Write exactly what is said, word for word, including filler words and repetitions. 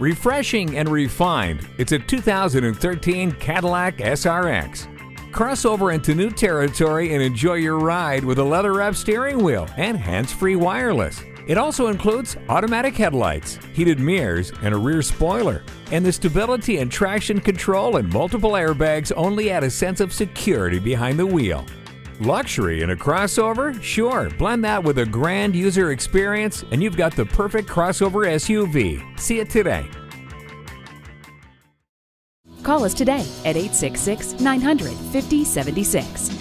Refreshing and refined, it's a two thousand thirteen Cadillac S R X. Cross over into new territory and enjoy your ride with a leather-wrapped steering wheel and hands-free wireless. It also includes automatic headlights, heated mirrors, and a rear spoiler. And the stability and traction control and multiple airbags only add a sense of security behind the wheel. Luxury in a crossover? Sure, blend that with a grand user experience and you've got the perfect crossover S U V. See it today. Call us today at eight six six, nine hundred, five oh seven six.